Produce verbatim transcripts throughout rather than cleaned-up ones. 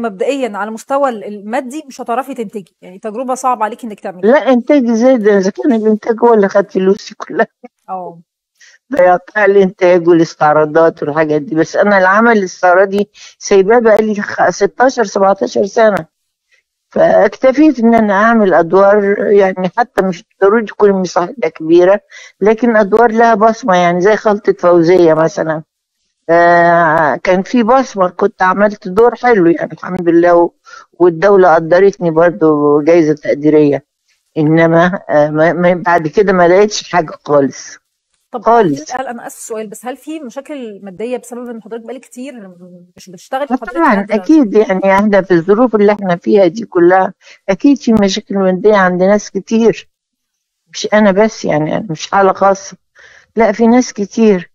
مبدئيا على المستوى المادي مش هتعرفي تنتجي، يعني تجربه صعبه عليك انك تعملي. لا انتاجي زاد، اذا كان الانتاج هو اللي خد فلوسي كلها اه ضيعتها الانتاج والاستعراضات والحاجات دي. بس انا العمل الاستعراضي سايباه بقالي ستاشر سبعتاشر سنه، فاكتفيت ان انا اعمل ادوار يعني حتى مش ضروري تكون مساحتها كبيره، لكن ادوار لها بصمه، يعني زي خلطه فوزيه مثلا. آه كان في بصمه، كنت عملت دور حلو يعني الحمد لله، والدوله قدرتني برضو جايزه تقديريه، انما آه ما بعد كده ما لقيتش حاجه خالص خالص. هل انا اسف سؤال بس، هل في مشاكل ماديه بسبب ان حضرتك بقالك كتير مش بتشتغل؟ طبعا اكيد، يعني احنا في الظروف اللي احنا فيها دي كلها اكيد في مشاكل ماديه عند ناس كتير، مش انا بس، يعني انا مش حاله خاصه، لا في ناس كتير.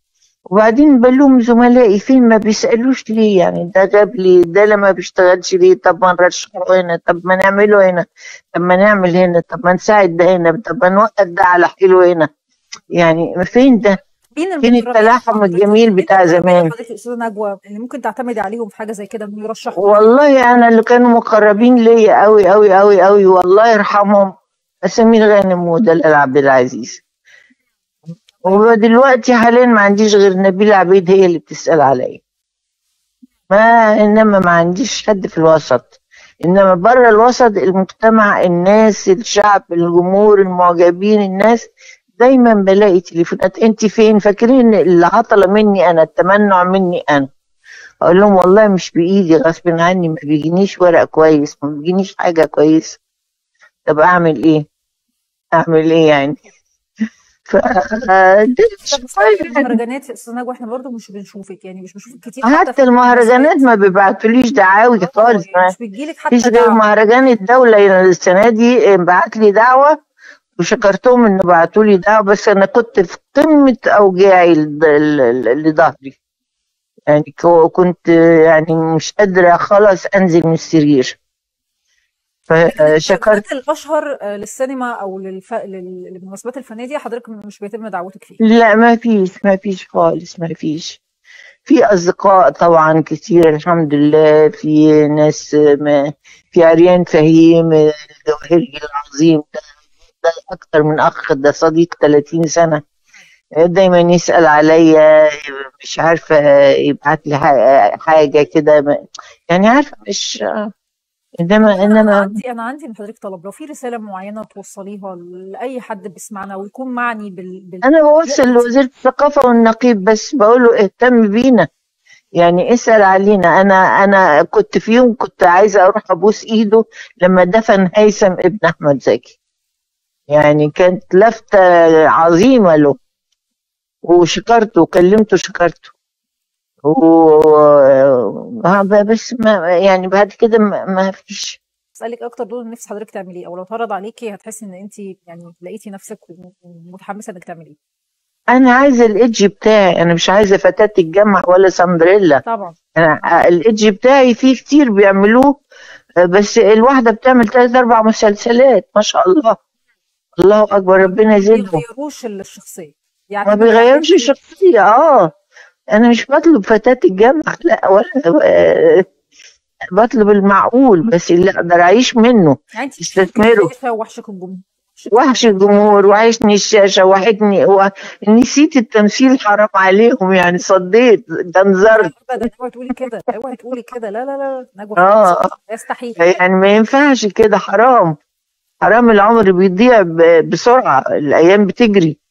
وبعدين بلوم زملائي فين ما بيسالوش ليه، يعني ده جاب لي، ده لما بيشتغلش ليه، طب ما نرشحه هنا، طب ما نعمله هنا، طب ما نعمل هنا، طب ما نساعد ده هنا، طب ما نوقف ده على حيله هنا، يعني فين ده؟ فين التلاحم الجميل بتاع زمان؟ حضرتك استاذه نجوى اللي ممكن تعتمدي عليهم في حاجه زي كده انه يرشحوا؟ والله انا اللي كانوا مقربين ليا قوي قوي قوي قوي والله يرحمهم، اسمير غانم ودلال عبد العزيز. ودلوقتي حاليا ما عنديش غير نبيل عبيد هي اللي بتسال عليا، ما انما ما عنديش حد في الوسط. انما بره الوسط المجتمع، الناس، الشعب، الجمهور، المعجبين، الناس، دايما بلاقي تليفونات انت فين، فاكرين اللي عطله مني انا، التمنع مني انا. اقول لهم والله مش بايدي، غصب عني، ما بيجينيش ورق كويس، ما بيجينيش حاجه كويسه. طب اعمل ايه؟ اعمل ايه يعني؟ ف المهرجانات يا استاذه نجوى احنا برضه مش بنشوفك، يعني مش بنشوفك كتير، حتى, حتى المهرجانات ما بيبعتوليش دعاوي خالص، مش بتجيلك حتى دعوه. مفيش غير مهرجان الدوله السنه دي بعت لي دعوه، وشكرتهم انه بعتوا لي دعوه، بس انا كنت في قمه اوجاعي لظهري، يعني كنت يعني مش قادره خلاص انزل من السرير. فشكرت. الاشهر للسينما او للف... للمناسبات الفنيه حضرتك مش بيتم دعوتك فيه؟ لا ما فيش، ما فيش خالص، ما فيش. في اصدقاء طبعا كتير الحمد لله، في ناس، ما في عريان فهيم الجوهري العظيم ده، ده اكتر من اخ، ده صديق تلاتين سنة، دايما يسأل عليا، مش عارفة يبعت لي حاجة كده، يعني عارفة مش. انما انما عندي انا عندي من حضرتك طلب، لو في رسالة معينة توصليها لأي حد بيسمعنا ويكون معني بال, بال... انا بوصل لوزير الثقافة والنقيب، بس بقول له اهتم بينا، يعني اسأل علينا. انا انا كنت في يوم كنت عايزة اروح ابوس ايده لما دفن هيثم ابن احمد زكي، يعني كانت لفتة عظيمة له، وشكرته وكلمته شكرته و بس ما يعني بعد كده ما فيش. اسألك اكتر دور نفس حضرتك تعمليه، او لو اتعرض عليكي هتحسي ان انت يعني لقيتي نفسك ومتحمسة انك تعمليه؟ انا عايزة الايدج بتاعي، انا مش عايزة فتاة الجامعة ولا سندريلا طبعا. انا الايدج بتاعي فيه كتير بيعملوه، بس الواحدة بتعمل ثلاث اربع مسلسلات ما شاء الله، الله اكبر، ربنا يزيدهم. ما بيغيروش الشخصيه، يعني ما بيغيروش الشخصيه. اه انا مش بطلب فتاه الجامعه لا، ولا بطلب المعقول، بس اللي اقدر اعيش منه استثمره. وحشك الجمهور، وحش الجمهور، وحشني الشاشه، وحشني، نسيت التمثيل، حرام عليكم يعني، صديت جنزرت. اوعي تقولي كده، اوعي تقولي كده، لا لا لا نجوى، اه يستحيل يعني، ما ينفعش كده، حرام حرام، العمر بيضيع بسرعة، الأيام بتجري.